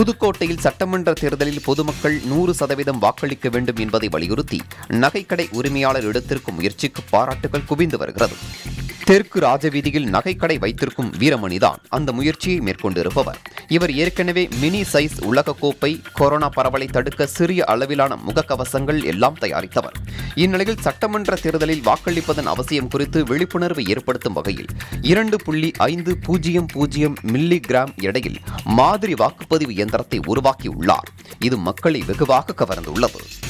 புதுக்கோட்டையில் சட்டமன்ற தேர்தலில் பொதுமக்கள் 100% வாக்களிக்க வேண்டும் என்பதை வலியுறுத்தி நகைக்கடை உரிமையாளர் எடுத்திருக்கும் முயற்சிக்கு பாராட்டுகள் குவிந்து வருகிறது. தெற்கு ராஜவீதியில் நகைக்கடை வைத்திருக்கும் வீரமணிதான் அந்த முயற்சியை மேற்கொண்டிருப்பவர். இவர் ஏற்கனவே மினி சைஸ் உலகக்கோப்பை, கொரோனா பரவலை தடுக்க சிறிய அளவிலான முகக்கவசங்கள் எல்லாம் தயாரித்தவர். இந்நிலையில் சட்டமன்ற தேர்தலில் வாக்களிப்பதன் அவசியம் குறித்து விழிப்புணர்வு ஏற்படுத்தும் வகையில் 2.500 மில்லி கிராம் எடையில் மாதிரி வாக்குப்பதிவு இயந்திரத்தை உருவாக்கியுள்ளார். இது மக்களை வெகுவாக கவர்ந்துள்ளது.